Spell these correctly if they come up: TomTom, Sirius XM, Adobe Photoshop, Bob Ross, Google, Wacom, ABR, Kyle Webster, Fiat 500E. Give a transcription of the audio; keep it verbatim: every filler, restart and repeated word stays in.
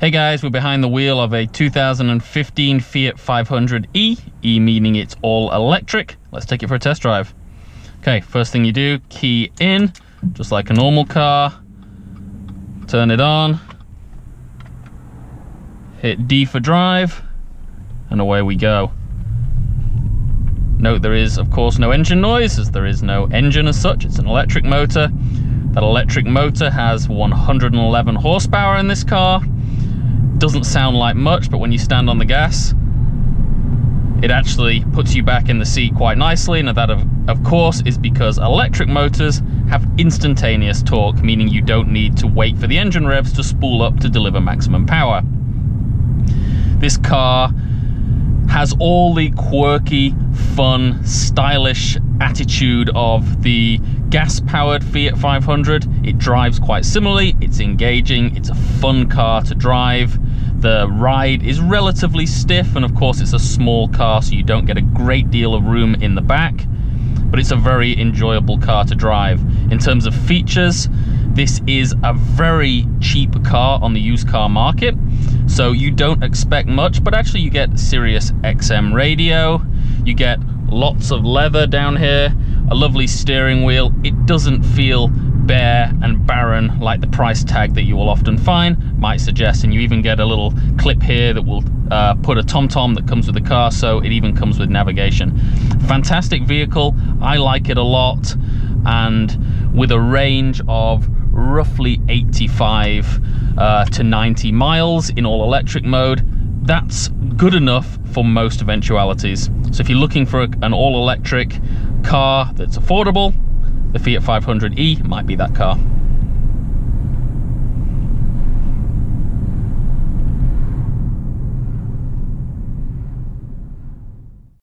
Hey guys, we're behind the wheel of a two thousand fifteen Fiat five hundred E, E meaning it's all electric. Let's take it for a test drive. Okay, first thing you do, key in, just like a normal car, turn it on, hit D for drive, and away we go. Note there is, of course, no engine noise, as there is no engine as such, it's an electric motor. That electric motor has one hundred eleven horsepower in this car. Doesn't sound like much, but when you stand on the gas, it actually puts you back in the seat quite nicely, and that of, of course is because electric motors have instantaneous torque, meaning you don't need to wait for the engine revs to spool up to deliver maximum power. This car has all the quirky, fun, stylish attitude of the gas-powered Fiat five hundred. It drives quite similarly, it's engaging, it's a fun car to drive. The ride is relatively stiff, and of course it's a small car, so you don't get a great deal of room in the back, but it's a very enjoyable car to drive. In terms of features, this is a very cheap car on the used car market, so you don't expect much, but actually you get Sirius X M radio, you get lots of leather down here, a lovely steering wheel. It doesn't feel bare and barren like the price tag that you will often find might suggest, and you even get a little clip here that will uh, put a TomTom that comes with the car, so it even comes with navigation. Fantastic vehicle, I like it a lot, and with a range of roughly eighty-five uh, to ninety miles in all electric mode, that's good enough for most eventualities. So if you're looking for a, an all electric car that's affordable, the Fiat five hundred E might be that car.